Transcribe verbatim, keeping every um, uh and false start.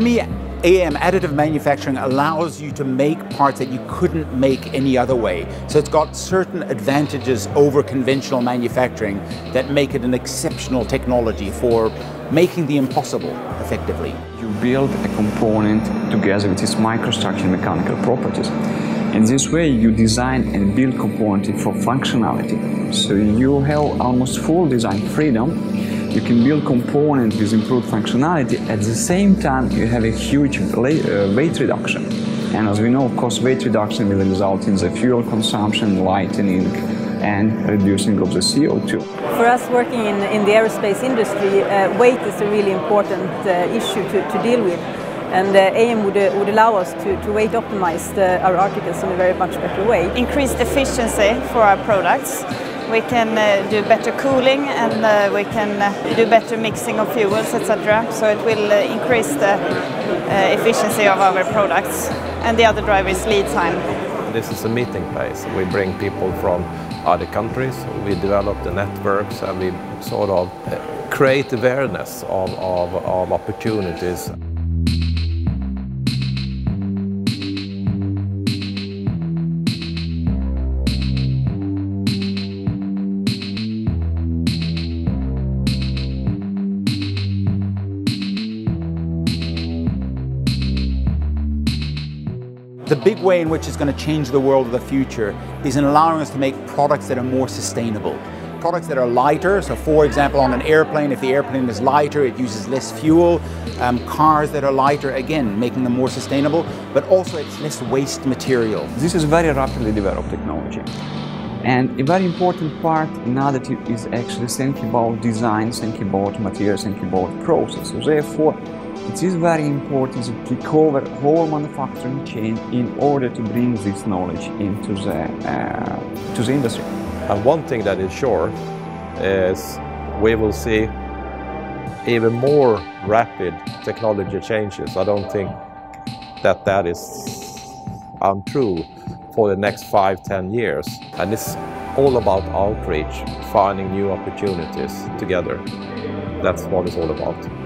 To me, A M, additive manufacturing, allows you to make parts that you couldn't make any other way. So it's got certain advantages over conventional manufacturing that make it an exceptional technology for making the impossible, effectively. You build a component together with its microstructure and mechanical properties. And this way you design and build components for functionality. So you have almost full design freedom. You can build components with improved functionality. At the same time, you have a huge weight reduction. And as we know, of course, weight reduction will result in the fuel consumption, lightening, and reducing of the C O two. For us working in, in the aerospace industry, uh, weight is a really important uh, issue to, to deal with. And uh, A M would, uh, would allow us to, to weight optimize the, our articles in a very much better way. Increased efficiency for our products. We can uh, do better cooling, and uh, we can uh, do better mixing of fuels, et cetera. So it will uh, increase the uh, efficiency of our products. And the other driver is lead time. This is a meeting place. We bring people from other countries, we develop the networks, and we sort of create awareness of, of, of opportunities. The big way in which it's going to change the world of the future is in allowing us to make products that are more sustainable. Products that are lighter, so for example on an airplane, if the airplane is lighter, it uses less fuel. Um, cars that are lighter, again, making them more sustainable, but also it's less waste material. This is very rapidly developed technology. And a very important part in additive is actually thinking about design, thinking about materials, thinking about process. So therefore, it is very important to cover the whole manufacturing chain in order to bring this knowledge into the, uh, to the industry. And one thing that is sure is we will see even more rapid technology changes. I don't think that that is untrue for the next five, ten years. And it's all about outreach, finding new opportunities together. That's what it's all about.